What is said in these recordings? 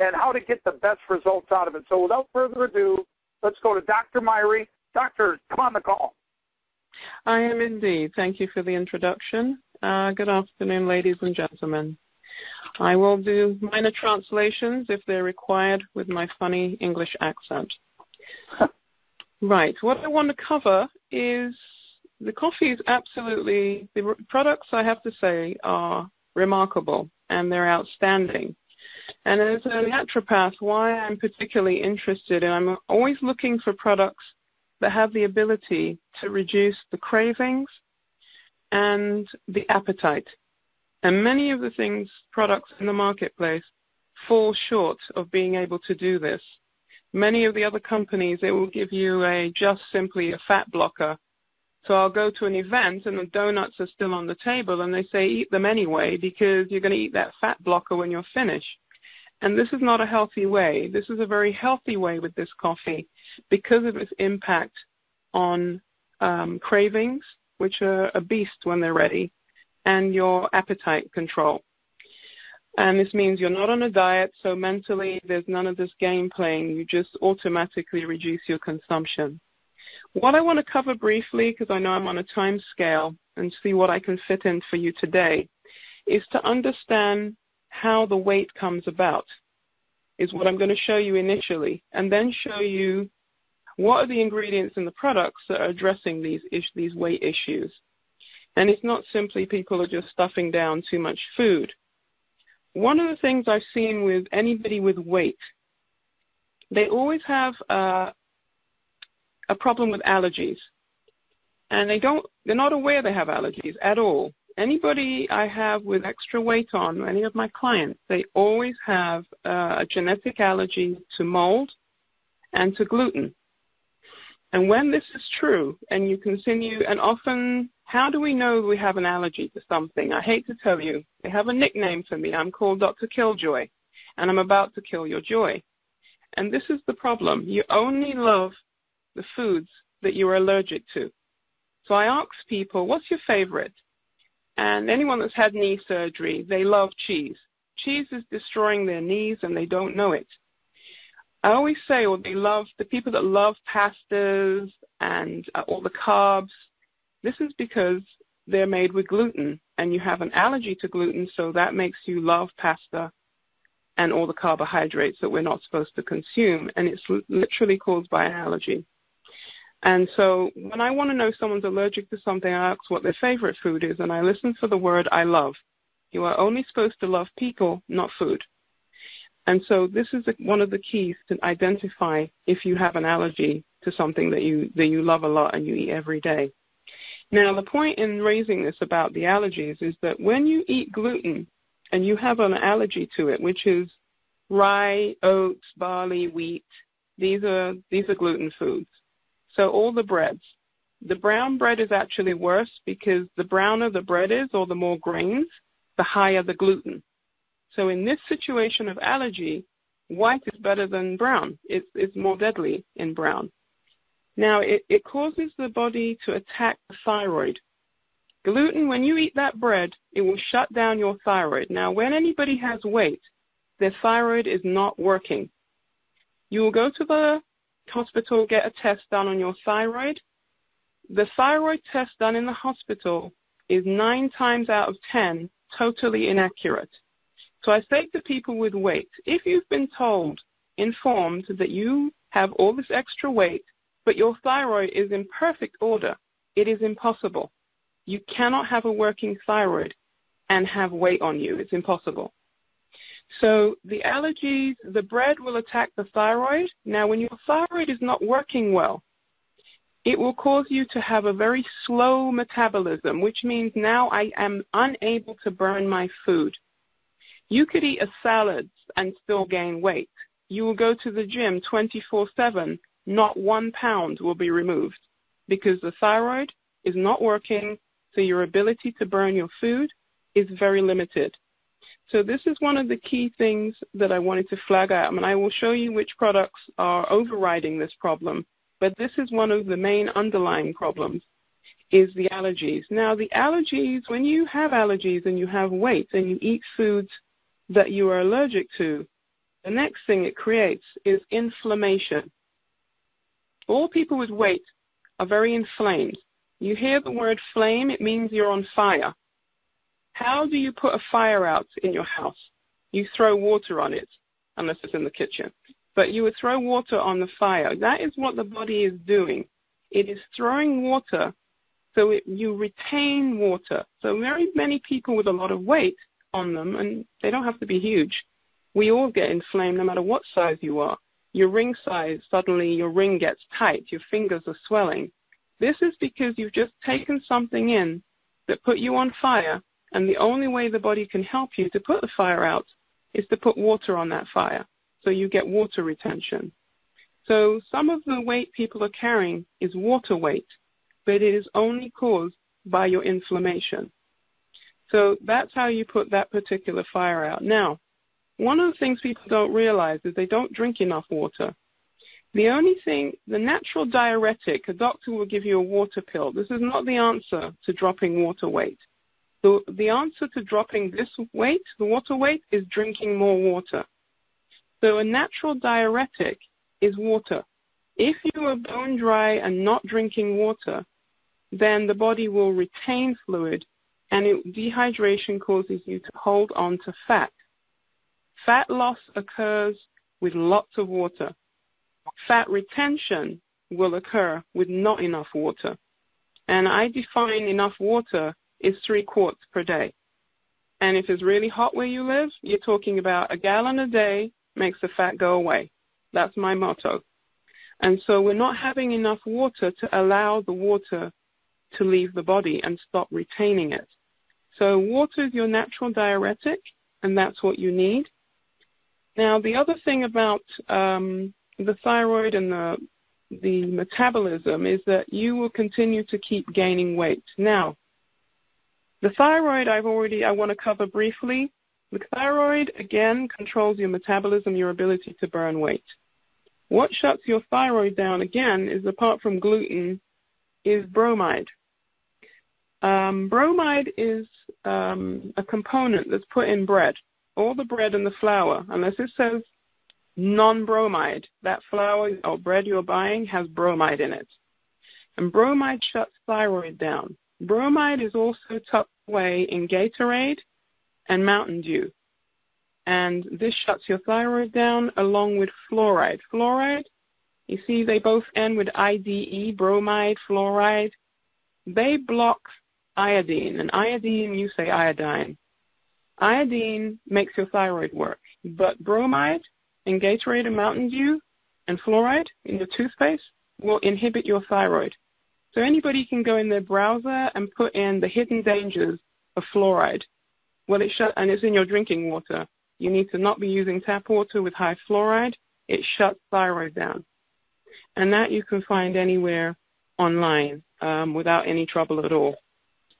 and how to get the best results out of it. So without further ado, let's go to Dr. Myrie. Doctor, come on the call. I am indeed. Thank you for the introduction. Good afternoon, ladies and gentlemen. I will do minor translations if they're required with my funny English accent. Right. What I want to cover is the coffee is absolutely, the products I have to say are remarkable and they're outstanding. And as a naturopath, why I'm particularly interested, and I'm always looking for products that have the ability to reduce the cravings and the appetite. And many of the things, products in the marketplace, fall short of being able to do this. Many of the other companies, they will give you just simply a fat blocker. So I'll go to an event and the donuts are still on the table and they say eat them anyway because you're going to eat that fat blocker when you're finished. And this is not a healthy way. This is a very healthy way with this coffee because of its impact on cravings, which are a beast when they're ready, and your appetite control. And this means you're not on a diet, so mentally there's none of this game playing. You just automatically reduce your consumption. What I want to cover briefly, because I know I'm on a time scale, and see what I can fit in for you today, is to understand how the weight comes about, is what I'm going to show you initially, and then show you what are the ingredients in the products that are addressing these weight issues. And it's not simply people are just stuffing down too much food. One of the things I've seen with anybody with weight, they always have a problem with allergies. And they're not aware they have allergies at all. Anybody I have with extra weight on, any of my clients, they always have a genetic allergy to mold and to gluten. And when this is true, and you continue, and often, how do we know we have an allergy to something? I hate to tell you, they have a nickname for me. I'm called Dr. Killjoy, and I'm about to kill your joy. And this is the problem. You only love the foods that you're allergic to. So I ask people, what's your favorite? And anyone that's had knee surgery, they love cheese. Cheese is destroying their knees, and they don't know it. I always say, well, they love the people that love pastas and all the carbs. This is because they're made with gluten, and you have an allergy to gluten, so that makes you love pasta and all the carbohydrates that we're not supposed to consume, and it's literally caused by an allergy. And so when I want to know someone's allergic to something, I ask what their favorite food is, and I listen for the word I love. You are only supposed to love people, not food. And so this is one of the keys to identify if you have an allergy to something that you love a lot and you eat every day. Now, the point in raising this about the allergies is that when you eat gluten and you have an allergy to it, which is rye, oats, barley, wheat, these are gluten foods. So all the breads. The brown bread is actually worse because the browner the bread is, or the more grains, the higher the gluten. So in this situation of allergy, white is better than brown. It's more deadly in brown. Now, it causes the body to attack the thyroid. Gluten, when you eat that bread, it will shut down your thyroid. Now, when anybody has weight, their thyroid is not working. You will go to the hospital, get a test done on your thyroid. The thyroid test done in the hospital is 9 times out of 10 totally inaccurate. So I say to people with weight, if you've been told, informed that you have all this extra weight, but your thyroid is in perfect order, it is impossible. You cannot have a working thyroid and have weight on you. It's impossible. So the allergies, the bread will attack the thyroid. Now, when your thyroid is not working well, it will cause you to have a very slow metabolism, which means now I am unable to burn my food. You could eat a salad and still gain weight. You will go to the gym 24/7. Not 1 pound will be removed because the thyroid is not working, so your ability to burn your food is very limited. So this is one of the key things that I wanted to flag out, and I will show you which products are overriding this problem, but this is one of the main underlying problems, is the allergies. Now, the allergies, when you have allergies and you have weight and you eat foods that you are allergic to, The next thing it creates is inflammation. All people with weight are very inflamed. You hear the word flame, it means you're on fire. How do you put a fire out in your house? You throw water on it, unless it's in the kitchen. But you would throw water on the fire. That is what the body is doing. It is throwing water so you retain water. So very many people with a lot of weight on them, and they don't have to be huge, we all get inflamed no matter what size you are. Your ring size, suddenly your ring gets tight, your fingers are swelling. This is because you've just taken something in that put you on fire, and the only way the body can help you to put the fire out is to put water on that fire, so you get water retention. So some of the weight people are carrying is water weight, but it is only caused by your inflammation. So that's how you put that particular fire out. Now, one of the things people don't realize is they don't drink enough water. The only thing, the natural diuretic, a doctor will give you a water pill. This is not the answer to dropping water weight. The answer to dropping this weight, the water weight, is drinking more water. So a natural diuretic is water. If you are bone dry and not drinking water, then the body will retain fluid, and dehydration causes you to hold on to fat. Fat loss occurs with lots of water. Fat retention will occur with not enough water. And I define enough water is 3 quarts per day. And if it's really hot where you live, you're talking about a gallon a day makes the fat go away. That's my motto. And so we're not having enough water to allow the water to leave the body and stop retaining it. So water is your natural diuretic, and that's what you need. Now, the other thing about the thyroid and the metabolism is that you will continue to keep gaining weight. Now, the thyroid I want to cover briefly. The thyroid, again, controls your metabolism, your ability to burn weight. What shuts your thyroid down, again, is apart from gluten, is bromide. Bromide is a component that's put in bread, all the bread and the flour, unless it says non-bromide. That flour or bread you're buying has bromide in it. And bromide shuts thyroid down. Bromide is also tucked away in Gatorade and Mountain Dew. And this shuts your thyroid down along with fluoride. Fluoride, you see, they both end with IDE, bromide, fluoride. They block iodine. And iodine, you say iodine. Iodine makes your thyroid work. But bromide and Gatorade and Mountain Dew and fluoride in your toothpaste will inhibit your thyroid. So anybody can go in their browser and put in the hidden dangers of fluoride. Well, and it's in your drinking water. You need to not be using tap water with high fluoride. It shuts thyroid down. And that you can find anywhere online without any trouble at all.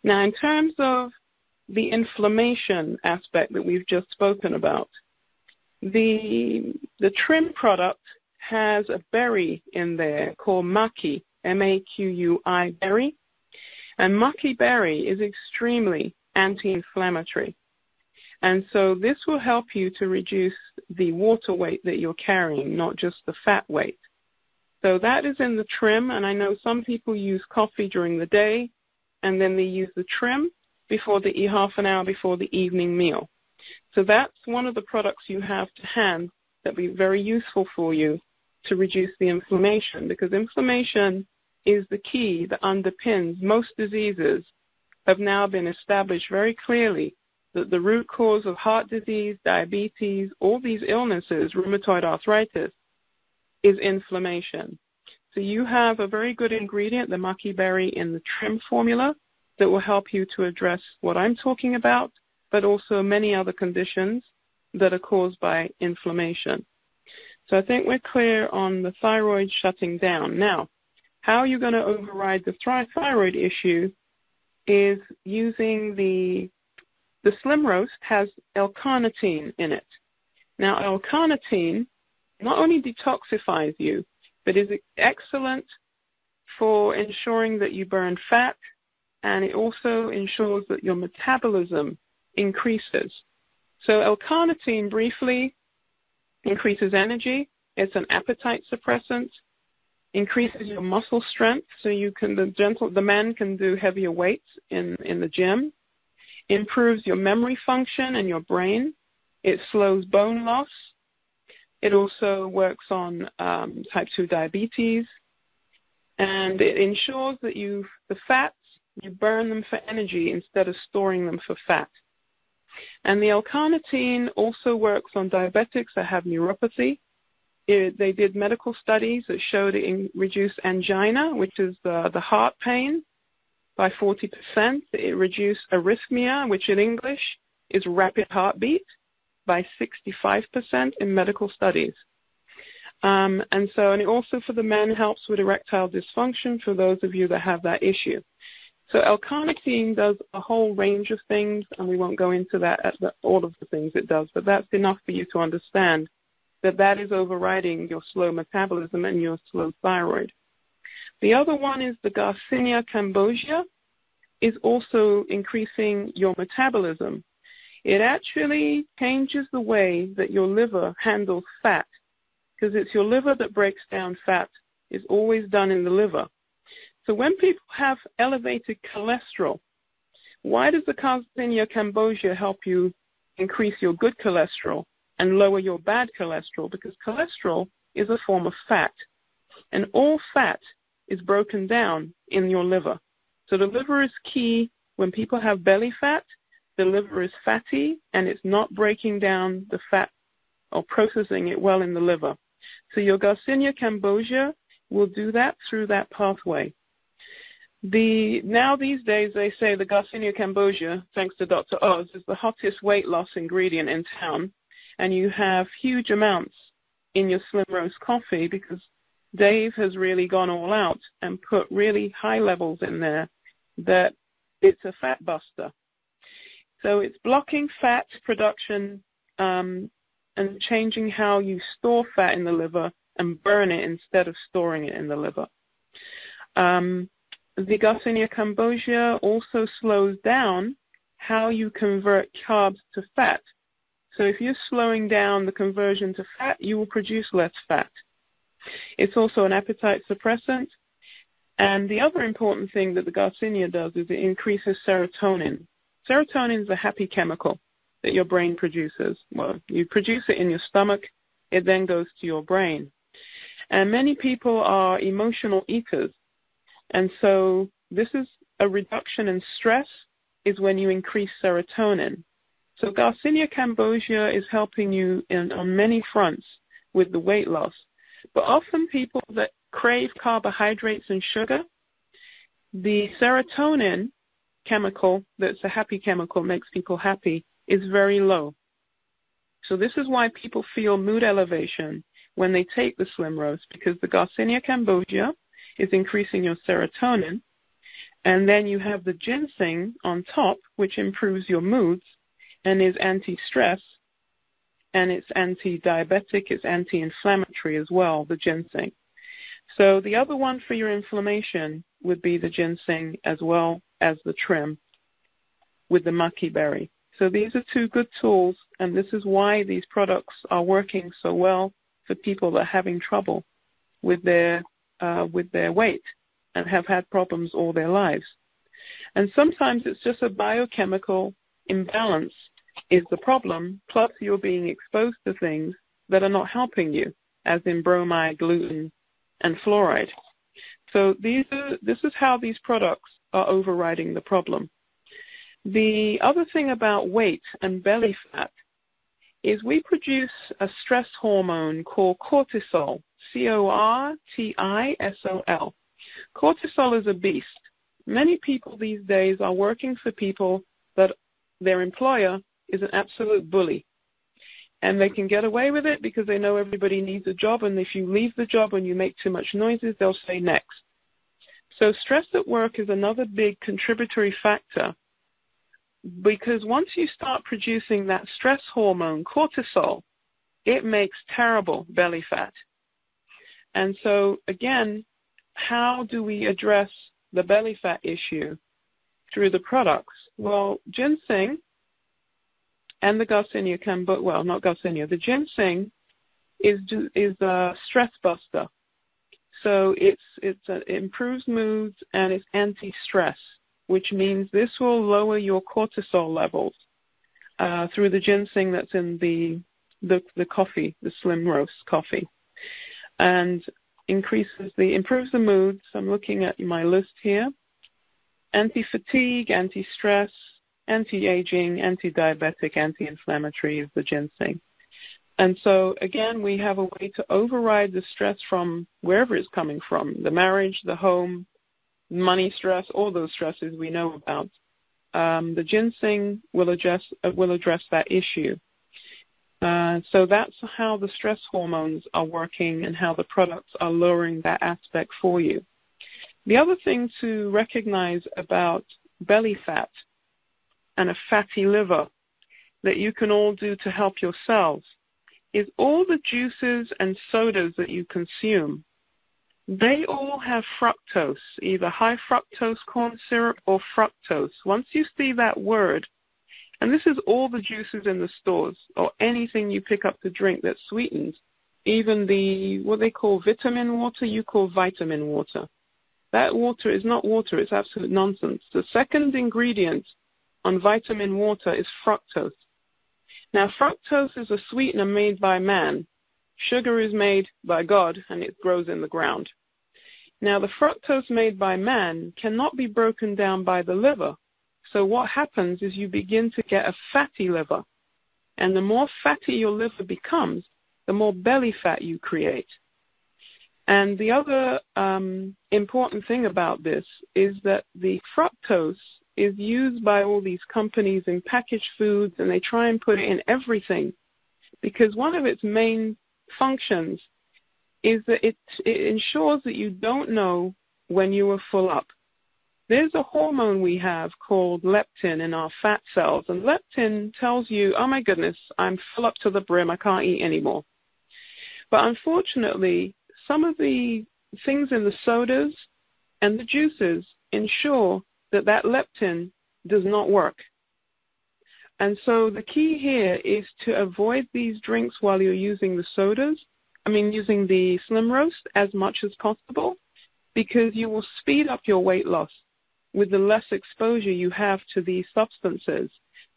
Now, in terms of the inflammation aspect that we've just spoken about, the trim product has a berry in there called maqui, M-A-Q-U-I berry. And maqui berry is extremely anti-inflammatory. And so this will help you to reduce the water weight that you're carrying, not just the fat weight. So that is in the trim, and I know some people use coffee during the day, and then they use the trim before they eat half an hour before the evening meal. So that's one of the products you have to hand that will be very useful for you to reduce the inflammation, because inflammation is the key that underpins most diseases. Have now been established very clearly that the root cause of heart disease, diabetes, all these illnesses, rheumatoid arthritis, is inflammation. So you have a very good ingredient, the maqui berry, in the trim formula that will help you to address what I'm talking about, but also many other conditions that are caused by inflammation. So I think we're clear on the thyroid shutting down. Now, how are you going to override the thyroid issue? Is using the Slim Roast has L-carnitine in it. Now, L-carnitine not only detoxifies you, but is excellent for ensuring that you burn fat, and it also ensures that your metabolism increases. So L-carnitine, briefly, increases energy. It's an appetite suppressant. Increases your muscle strength, so you can the men can do heavier weights in the gym. Improves your memory function and your brain. It slows bone loss. It also works on type 2 diabetes, and it ensures that the fats, you burn them for energy instead of storing them for fat. And the L-carnitine also works on diabetics that have neuropathy. They did medical studies that showed it reduced angina, which is the heart pain, by 40%. It reduced arrhythmia, which in English is rapid heartbeat, by 65% in medical studies. And it also, for the men, helps with erectile dysfunction for those of you that have that issue. So L-carnitine does a whole range of things, and we won't go into that all of the things it does, but that's enough for you to understand that is overriding your slow metabolism and your slow thyroid. The other one is the Garcinia Cambogia, is also increasing your metabolism. It actually changes the way that your liver handles fat, because it's your liver that breaks down fat. It's always done in the liver. So when people have elevated cholesterol, why does the Garcinia Cambogia help you increase your good cholesterol and lower your bad cholesterol? Because cholesterol is a form of fat, and all fat is broken down in your liver. So the liver is key. When people have belly fat, the liver is fatty, and it's not breaking down the fat or processing it well in the liver. So your Garcinia Cambogia will do that through that pathway. Now these days they say the Garcinia Cambogia, thanks to Dr. Oz, is the hottest weight loss ingredient in town. And you have huge amounts in your Slim Roast coffee because Dave has really gone all out and put really high levels in there, that it's a fat buster. So it's blocking fat production and changing how you store fat in the liver and burn it instead of storing it in the liver. The Garcinia Cambogia also slows down how you convert carbs to fat. So if you're slowing down the conversion to fat, you will produce less fat. It's also an appetite suppressant. And the other important thing that the Garcinia does is it increases serotonin. Serotonin is a happy chemical that your brain produces. Well, you produce it in your stomach. It then goes to your brain. And many people are emotional eaters. And so this is a reduction in stress is when you increase serotonin. So Garcinia Cambogia is helping you on many fronts with the weight loss. But often people that crave carbohydrates and sugar, the serotonin chemical, that's a happy chemical, makes people happy, is very low. So this is why people feel mood elevation when they take the Slim Roast, because the Garcinia Cambogia is increasing your serotonin. And then you have the ginseng on top, which improves your moods, and is anti-stress, and it's anti-diabetic, it's anti-inflammatory as well, the ginseng. So the other one for your inflammation would be the ginseng, as well as the trim with the maqui berry. So these are two good tools, and this is why these products are working so well for people that are having trouble with their weight and have had problems all their lives. And sometimes it's just a biochemical imbalance is the problem, plus you're being exposed to things that are not helping you, as in bromide, gluten, and fluoride. So this is how these products are overriding the problem. The other thing about weight and belly fat is we produce a stress hormone called cortisol, C-O-R-T-I-S-O-L. Cortisol is a beast. Many people these days are working for people that their employer is an absolute bully. And they can get away with it because they know everybody needs a job, and if you leave the job and you make too much noises, they'll say next. So stress at work is another big contributory factor, because once you start producing that stress hormone, cortisol, it makes terrible belly fat. And so, again, how do we address the belly fat issue? Through the products. Well, ginseng and the ginseng is a stress buster. So it improves moods and it's anti-stress, which means this will lower your cortisol levels through the ginseng that's in the coffee, the Slim Roast coffee, and improves the mood. So I'm looking at my list here: anti-fatigue, anti-stress, anti-aging, anti-diabetic, anti-inflammatory is the ginseng. And so, again, we have a way to override the stress from wherever it's coming from, the marriage, the home, money stress, all those stresses we know about. The ginseng will address that issue. So that's how the stress hormones are working and how the products are lowering that aspect for you. The other thing to recognize about belly fat and a fatty liver that you can all do to help yourselves is all the juices and sodas that you consume, they all have fructose, either high fructose corn syrup or fructose. Once you see that word, and this is all the juices in the stores or anything you pick up to drink that's sweetened, even the, what they call vitamin water, you call vitamin water. That water is not water, it's absolute nonsense. The second ingredient on vitamin water is fructose. Now, fructose is a sweetener made by man. Sugar is made by God, and it grows in the ground. Now, the fructose made by man cannot be broken down by the liver. So what happens is you begin to get a fatty liver. And the more fatty your liver becomes, the more belly fat you create. And the other important thing about this is that the fructose is used by all these companies in packaged foods, and they try and put it in everything because one of its main functions is that it ensures that you don't know when you are full up. There's a hormone we have called leptin in our fat cells, and leptin tells you, oh my goodness, I'm full up to the brim, I can't eat anymore. But unfortunately, some of the things in the sodas and the juices ensure that leptin does not work. And so the key here is to avoid these drinks while you're using the Slim Roast as much as possible, because you will speed up your weight loss with the less exposure you have to these substances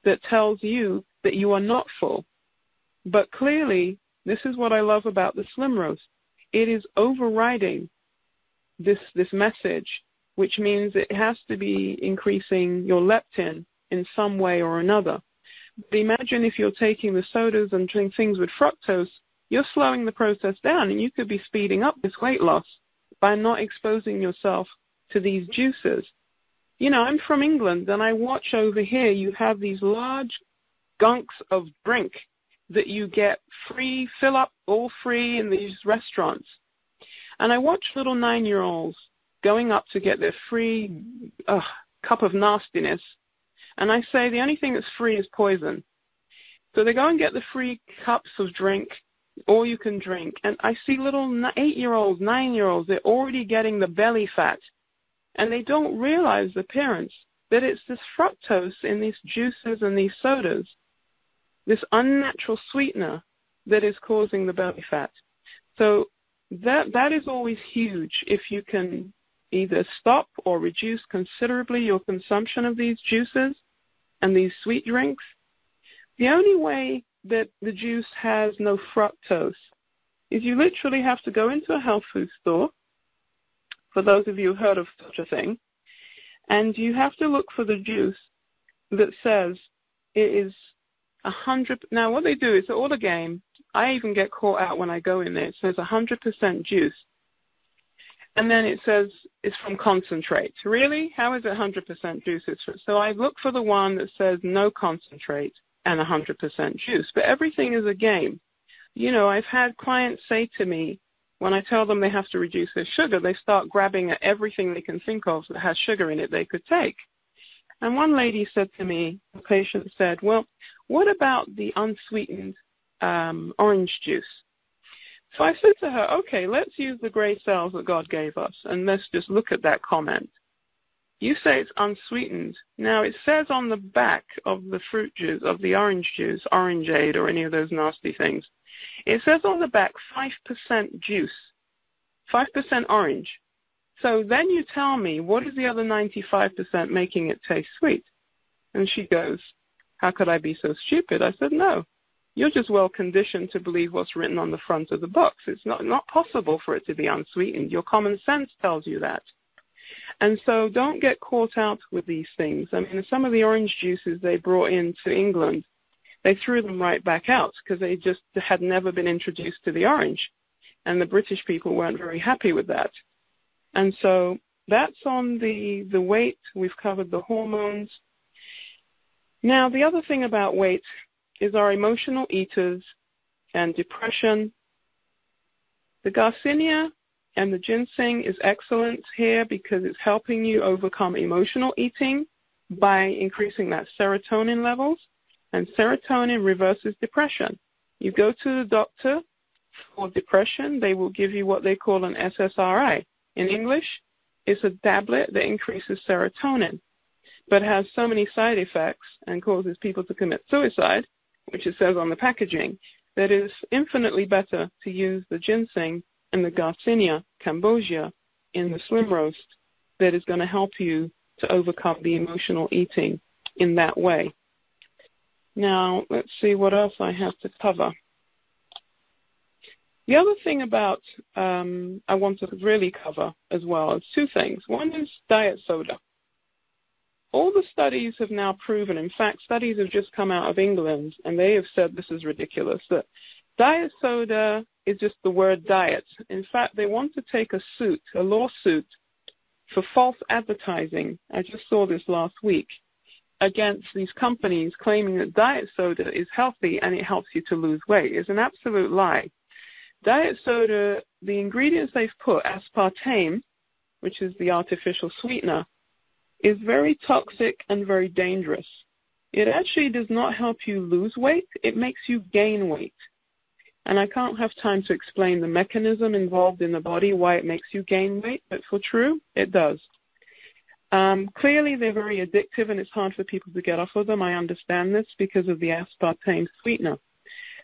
that tells you that you are not full. But clearly, this is what I love about the Slim Roast. It is overriding this message, which means it has to be increasing your leptin in some way or another. But imagine if you're taking the sodas and doing things with fructose, you're slowing the process down, and you could be speeding up this weight loss by not exposing yourself to these juices. You know, I'm from England, and I watch over here you have these large gunks of drink that you get free, fill up all free in these restaurants. And I watch little 9-year-olds going up to get their free cup of nastiness. And I say the only thing that's free is poison. So they go and get the free cups of drink, all you can drink. And I see little 8-year-olds, 9-year-olds, they're already getting the belly fat. And they don't realize, the parents, that it's this fructose in these juices and these sodas, this unnatural sweetener, that is causing the belly fat. So that is always huge if you can either stop or reduce considerably your consumption of these juices and these sweet drinks. The only way that the juice has no fructose is you literally have to go into a health food store, for those of you who heard of such a thing, and you have to look for the juice that says it is 100%. Now what they do is all the game, I even get caught out when I go in there, it says 100% juice. And then it says it's from concentrate. Really? How is it 100% juice? So I look for the one that says no concentrate and 100% juice. But everything is a game. You know, I've had clients say to me, when I tell them they have to reduce their sugar, they start grabbing at everything they can think of that has sugar in it they could take. And one lady said to me, the patient said, well, what about the unsweetened orange juice? So I said to her, okay, let's use the gray cells that God gave us, and let's just look at that comment. You say it's unsweetened. Now, it says on the back of the orange juice, orangeade or any of those nasty things, It says on the back 5% juice, 5% orange. So then you tell me, what is the other 95% making it taste sweet? And she goes, how could I be so stupid? I said, no, you're just well conditioned to believe what's written on the front of the box. It's not possible for it to be unsweetened. Your common sense tells you that. And so don't get caught out with these things. I mean, some of the orange juices they brought into England, they threw them right back out because they just had never been introduced to the orange. And the British people weren't very happy with that. And so that's on the weight. We've covered the hormones. Now, the other thing about weight is our emotional eaters and depression. The Garcinia and the ginseng is excellent here because it's helping you overcome emotional eating by increasing that serotonin levels. And serotonin reverses depression. You go to the doctor for depression, they will give you what they call an SSRI. In English, it's a tablet that increases serotonin, but has so many side effects and causes people to commit suicide, which it says on the packaging, that it is infinitely better to use the ginseng and the Garcinia Cambogia in the Slim Roast that is going to help you to overcome the emotional eating in that way. Now, let's see what else I have to cover. The other thing about I want to really cover as well is two things. One is diet soda. All the studies have now proven, in fact, studies have just come out of England, and they have said this is ridiculous, that diet soda is just the word diet. In fact, they want to take a suit, a lawsuit, for false advertising. I just saw this last week, against these companies claiming that diet soda is healthy and it helps you to lose weight. It's an absolute lie. Diet soda, the ingredients they've put, aspartame, which is the artificial sweetener, is very toxic and very dangerous. It actually does not help you lose weight. It makes you gain weight. And I can't have time to explain the mechanism involved in the body, why it makes you gain weight, but for true, it does. Clearly, they're very addictive, and it's hard for people to get off of them. I understand this because of the aspartame sweetener.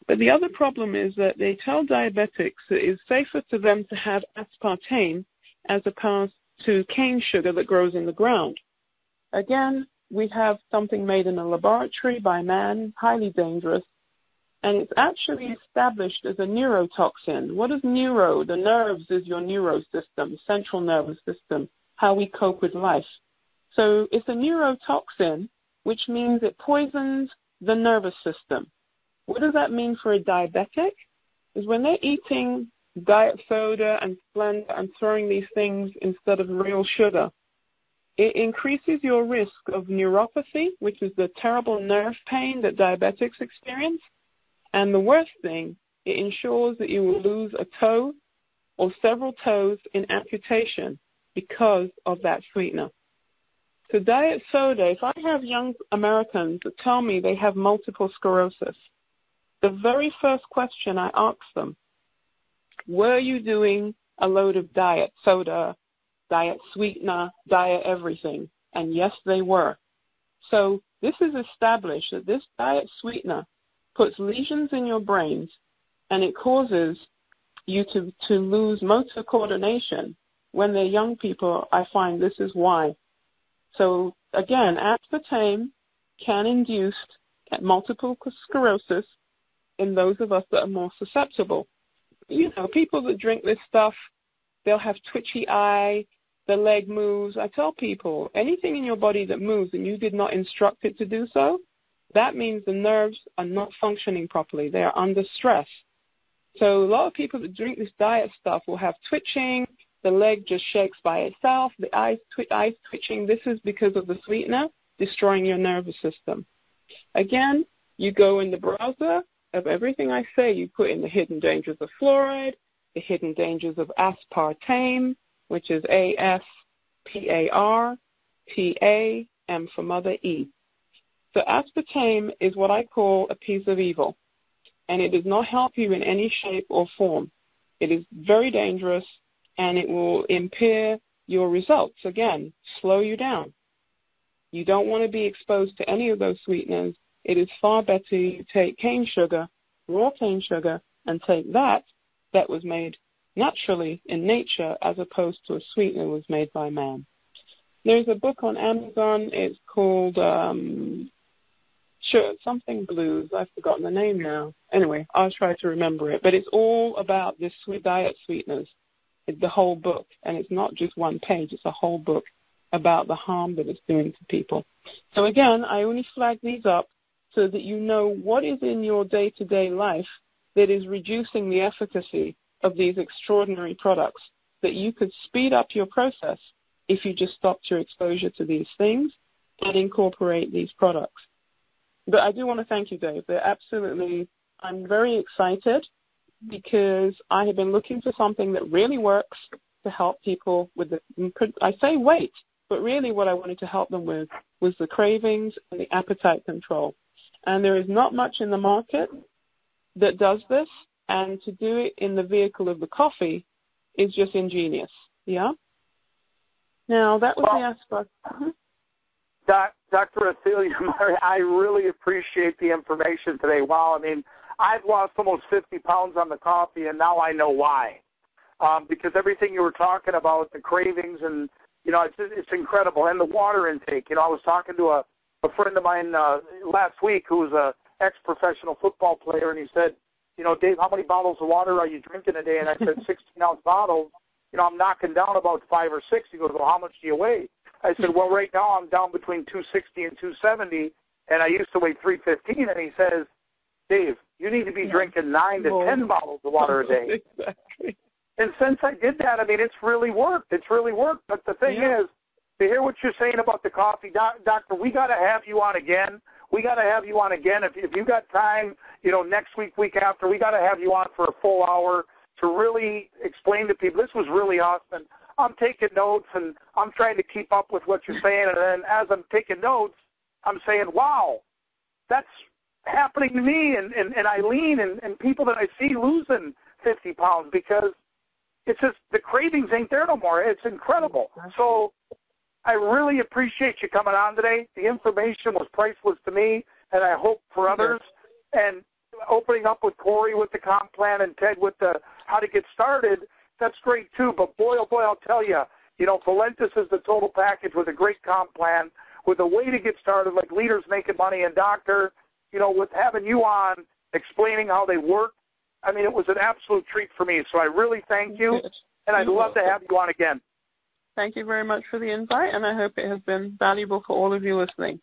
But the other problem is that they tell diabetics that it's safer for them to have aspartame as opposed to cane sugar that grows in the ground. Again, we have something made in a laboratory by man, highly dangerous, and it's actually established as a neurotoxin. What is neuro? The nerves is your neurosystem, central nervous system, how we cope with life. So it's a neurotoxin, which means it poisons the nervous system. What does that mean for a diabetic? Is when they're eating diet soda and Splenda and throwing these things instead of real sugar, it increases your risk of neuropathy, which is the terrible nerve pain that diabetics experience. And the worst thing, it ensures that you will lose a toe or several toes in amputation because of that sweetener. So diet soda, if I have young Americans that tell me they have multiple sclerosis, the very first question I ask them, were you doing a load of diet soda, diet sweetener, diet everything? And yes, they were. So this is established that this diet sweetener puts lesions in your brains and it causes you to lose motor coordination. When they're young people, I find this is why. So again, aspartame can induce multiple sclerosis in those of us that are more susceptible. You know, people that drink this stuff, they'll have twitchy eye, the leg moves. I tell people, anything in your body that moves and you did not instruct it to do so, that means the nerves are not functioning properly. They are under stress. So a lot of people that drink this diet stuff will have twitching, the leg just shakes by itself, the eyes twitching. This is because of the sweetener destroying your nervous system. Again, you go in the browser of everything I say, you put in the hidden dangers of fluoride, the hidden dangers of aspartame, which is A-S-P-A-R-T-A-M for mother E. So aspartame is what I call a piece of evil, and it does not help you in any shape or form. It is very dangerous, and it will impair your results. Again, slow you down. You don't want to be exposed to any of those sweeteners. It is far better you take cane sugar, raw cane sugar, and take that was made naturally in nature as opposed to a sweetener was made by man. There's a book on Amazon. It's called something blues. I've forgotten the name now. Anyway, I'll try to remember it. But it's all about this diet sweeteners. It's the whole book, and it's not just one page. It's a whole book about the harm that it's doing to people. So again, I only flag these up so that you know what is in your day-to-day life that is reducing the efficacy of these extraordinary products, that you could speed up your process if you just stopped your exposure to these things and incorporate these products. But I do want to thank you, Dave. I'm very excited because I have been looking for something that really works to help people with I say weight, but really what I wanted to help them with was the cravings and the appetite control. And there is not much in the market that does this, and to do it in the vehicle of the coffee is just ingenious, yeah? Now, that was the aspartame. Dr. Athelia Murray, I really appreciate the information today. Wow, I mean, I've lost almost 50 pounds on the coffee, and now I know why. Because everything you were talking about, the cravings, and, you know, it's incredible. And the water intake. You know, I was talking to a friend of mine last week who's an ex-professional football player, and he said, you know, Dave, how many bottles of water are you drinking a day? And I said, 16-ounce bottles. You know, I'm knocking down about 5 or 6. He goes, well, how much do you weigh? I said, well, right now I'm down between 260 and 270, and I used to weigh 315. And he says, Dave, you need to be drinking 9 to 10 bottles of water a day. Exactly. And since I did that, I mean, it's really worked. It's really worked. But the thing is, to hear what you're saying about the coffee, Doctor, we got to have you on again. We got to have you on again. If you got time, you know, next week, week after, we got to have you on for a full hour to really explain to people. This was really awesome. I'm taking notes, and I'm trying to keep up with what you're saying. And then as I'm taking notes, I'm saying, wow, that's happening to me and Eileen and people that I see losing 50 pounds because it's just the cravings ain't there no more. It's incredible. So I really appreciate you coming on today. The information was priceless to me, and I hope for others. And opening up with Corey with the comp plan and Ted with the how to get started, that's great too. But boy, oh boy, I'll tell you, you know, Valentus is the total package with a great comp plan, with a way to get started, like Leaders Making Money and Doctor, you know, with having you on, explaining how they work. I mean, it was an absolute treat for me. So I really thank you, and I'd love to have you on again. Thank you very much for the invite, and I hope it has been valuable for all of you listening.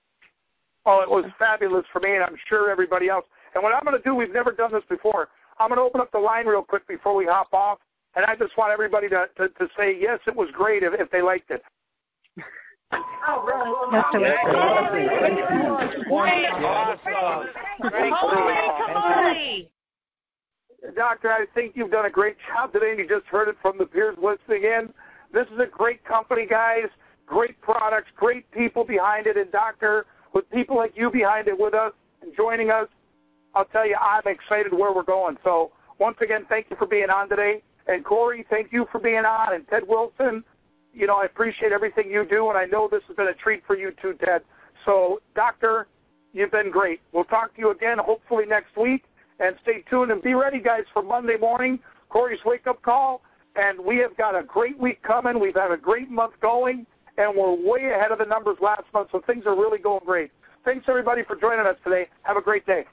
Oh, it was fabulous for me, and I'm sure everybody else. And what I'm going to do, we've never done this before. I'm going to open up the line real quick before we hop off, and I just want everybody to say, yes, it was great if they liked it. Doctor, I think you've done a great job today, and you just heard it from the peers listening in. This is a great company, guys, great products, great people behind it. And, Doctor, with people like you behind it with us and joining us, I'll tell you, I'm excited where we're going. So, once again, thank you for being on today. And, Corey, thank you for being on. And, Ted Wilson, you know, I appreciate everything you do, and I know this has been a treat for you too, Ted. So, Doctor, you've been great. We'll talk to you again hopefully next week. And stay tuned and be ready, guys, for Monday morning, Corey's wake-up call. And we have got a great week coming. We've had a great month going, and we're way ahead of the numbers last month, so things are really going great. Thanks, everybody, for joining us today. Have a great day.